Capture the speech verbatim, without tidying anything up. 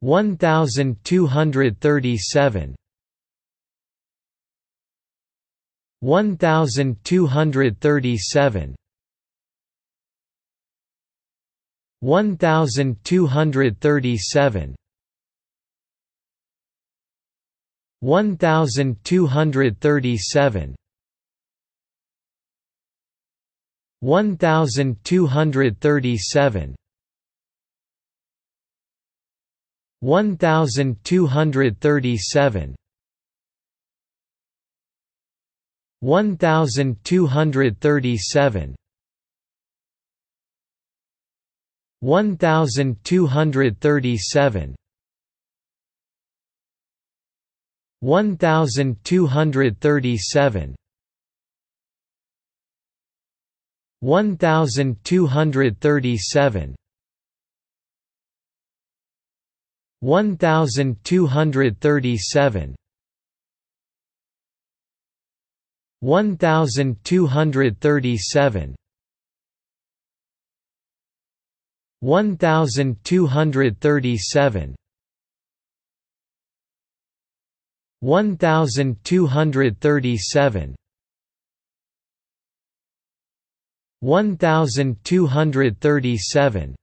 one thousand two hundred thirty-seven one thousand two hundred thirty-seven one thousand two hundred thirty-seven one thousand two hundred thirty-seven one thousand two hundred thirty-seven one thousand two hundred thirty-seven one thousand two hundred thirty-seven one thousand two hundred thirty-seven one thousand two hundred thirty-seven one thousand two hundred thirty-seven one thousand two hundred thirty-seven one thousand two hundred thirty-seven one thousand two hundred thirty-seven one thousand two hundred thirty-seven one thousand two hundred thirty-seven